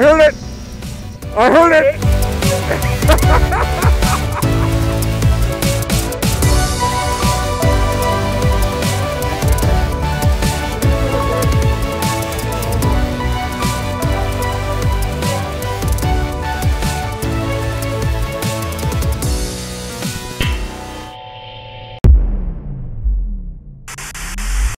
I heard it! I heard it!